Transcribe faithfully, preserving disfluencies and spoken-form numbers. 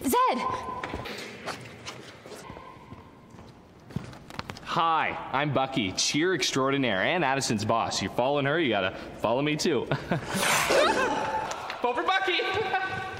Zed! Hi, I'm Bucky, cheer extraordinaire and Addison's boss. You're following her, you gotta follow me too. Vote for Bucky!